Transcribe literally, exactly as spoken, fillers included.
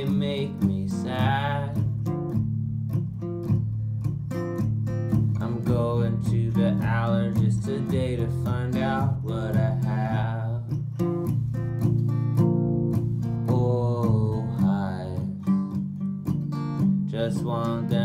they make me sad. I'm going to the allergist today to find out what I have. Oh, I just want that.